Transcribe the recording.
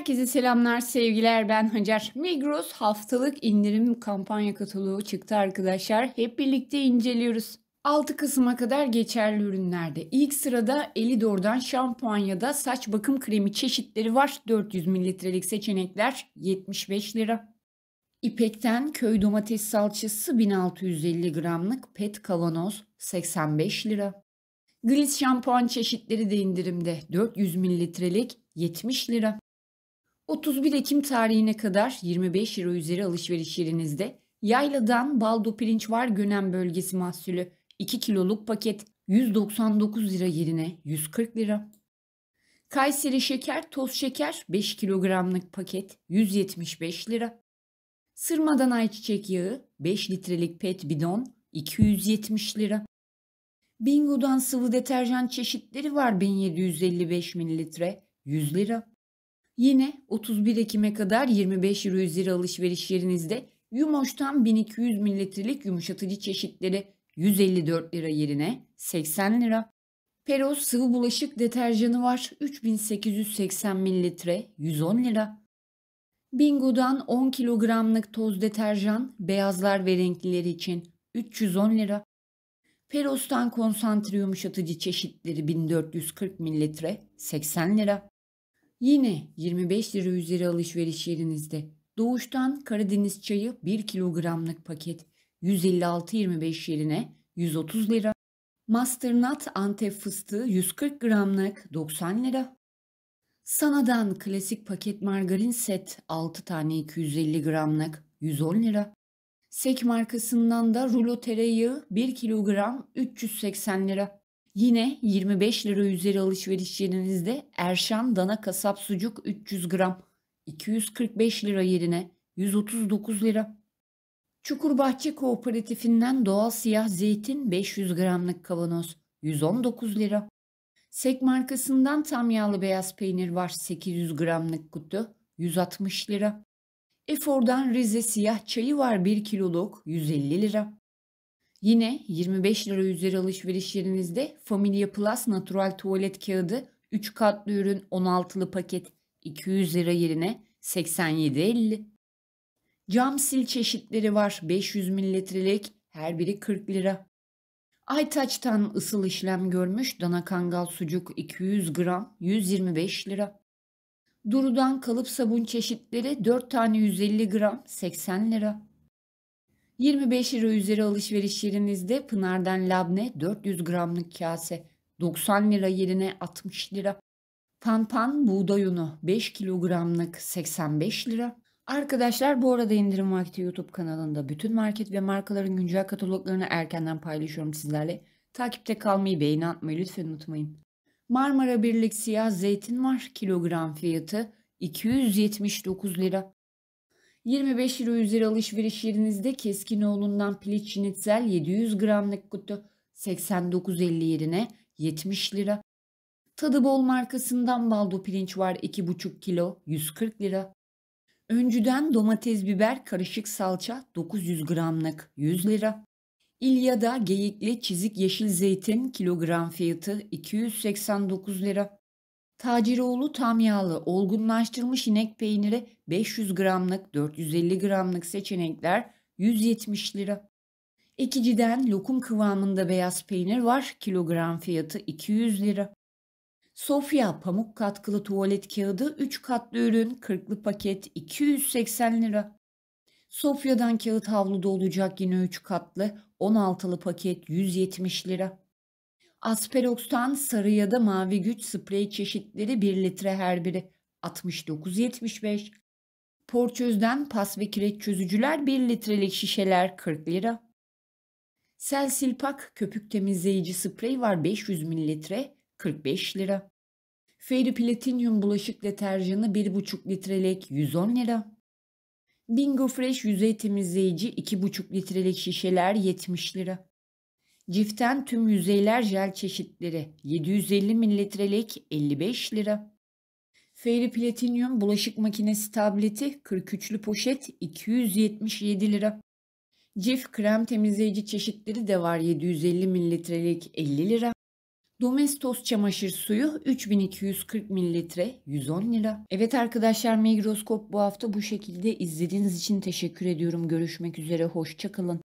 Herkese selamlar, sevgiler. Ben Hacer Migros haftalık indirim kampanya kataloğu çıktı arkadaşlar. Hep birlikte inceliyoruz. 6 Kasım'a kadar geçerli ürünlerde. İlk sırada Elidor'dan şampanyada saç bakım kremi çeşitleri var. 400 mililitrelik seçenekler 75 lira. İpekten köy domates salçası 1650 gramlık pet kavanoz 85 lira. Gliss şampuan çeşitleri de indirimde. 400 mililitrelik 70 lira. 31 Ekim tarihine kadar 25 lira üzeri alışveriş yerinizde. Yayladan baldo pirinç var, Gönen bölgesi mahsulü. 2 kiloluk paket 199 lira yerine 140 lira. Kayseri şeker, toz şeker 5 kilogramlık paket 175 lira. Sırmadan ayçiçek yağı 5 litrelik pet bidon 270 lira. Bingo'dan sıvı deterjan çeşitleri var 1755 mililitre 100 lira. Yine 31 Ekim'e kadar 25 lira üzeri alışveriş yerinizde. Yumoş'tan 1200 mililitrelik yumuşatıcı çeşitleri 154 lira yerine 80 lira. Peros sıvı bulaşık deterjanı var 3880 mililitre 110 lira. Bingo'dan 10 kilogramlık toz deterjan beyazlar ve renklileri için 310 lira. Peros'tan konsantre yumuşatıcı çeşitleri 1440 mililitre 80 lira. Yine 25 lira üzeri alışveriş yerinizde. Doğuştan Karadeniz çayı 1 kilogramlık paket 156.25 yerine 130 lira. Master Nut Antep fıstığı 140 gramlık 90 lira. Sana'dan klasik paket margarin set 6 tane 250 gramlık 110 lira. Sek markasından da rulo tereyağı 1 kilogram 380 lira. Yine 25 lira üzeri alışveriş yerinizde Erşan dana kasap sucuk 300 gram 245 lira yerine 139 lira. Çukur Bahçe Kooperatifinden doğal siyah zeytin 500 gramlık kavanoz 119 lira. Sek markasından tam yağlı beyaz peynir var 800 gramlık kutu 160 lira. Efor'dan Rize siyah çayı var 1 kiloluk 150 lira. Yine 25 lira üzeri alışveriş yerinizde Familia Plus natural tuvalet kağıdı 3 katlı ürün 16'lı paket 200 lira yerine 87.50. Cam sil çeşitleri var 500 mililitrelik her biri 40 lira. Aytaç'tan ısıl işlem görmüş dana kangal sucuk 200 gram 125 lira. Dorudan kalıp sabun çeşitleri 4 tane 150 gram 80 lira. 25 lira üzeri alışveriş yerinizde Pınar'dan labne 400 gramlık kase 90 lira yerine 60 lira. Pan Pan buğday unu 5 kilogramlık 85 lira. Arkadaşlar bu arada indirim vakti YouTube kanalında bütün market ve markaların güncel kataloglarını erkenden paylaşıyorum sizlerle. Takipte kalmayı, beğeni atmayı lütfen unutmayın. Marmara Birlik siyah zeytin var. Kilogram fiyatı 279 lira. 25 lira üzeri alışveriş yerinizde Keskinoğlu'ndan piliç şinitzel 700 gramlık kutu 89.50 yerine 70 lira. Tadıbol markasından baldo pirinç var 2,5 kilo 140 lira. Öncüden domates biber karışık salça 900 gramlık 100 lira. İlya'da geyikli çizik yeşil zeytin kilogram fiyatı 289 lira. Taciroğlu tam yağlı olgunlaştırılmış inek peyniri 500 gramlık 450 gramlık seçenekler 170 lira. Ekiciden lokum kıvamında beyaz peynir var kilogram fiyatı 200 lira. Sofia pamuk katkılı tuvalet kağıdı 3 katlı ürün 40'lı paket 280 lira. Sofia'dan kağıt havluda olacak yine 3 katlı 16'lı paket 170 lira. Asperox'tan sarı ya da mavi güç sprey çeşitleri 1 litre her biri 69.75. Porçöz'den pas ve kireç çözücüler 1 litrelik şişeler 40 lira. Selsilpak köpük temizleyici sprey var 500 mililitre 45 lira. Fairy Platinum bulaşık deterjanı 1,5 litrelik 110 lira. Bingo Fresh yüzey temizleyici 2,5 litrelik şişeler 70 lira. Cif'ten tüm yüzeyler jel çeşitleri 750 mililitrelik 55 lira. Fairy Platinum bulaşık makinesi tableti 43'lü poşet 277 lira. Cif krem temizleyici çeşitleri de var 750 mililitrelik 50 lira. Domestos çamaşır suyu 3240 ml 110 lira. Evet arkadaşlar, Migroskop bu hafta bu şekilde. İzlediğiniz için teşekkür ediyorum. Görüşmek üzere, hoşça kalın.